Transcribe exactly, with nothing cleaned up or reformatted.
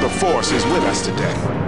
The force is with us today.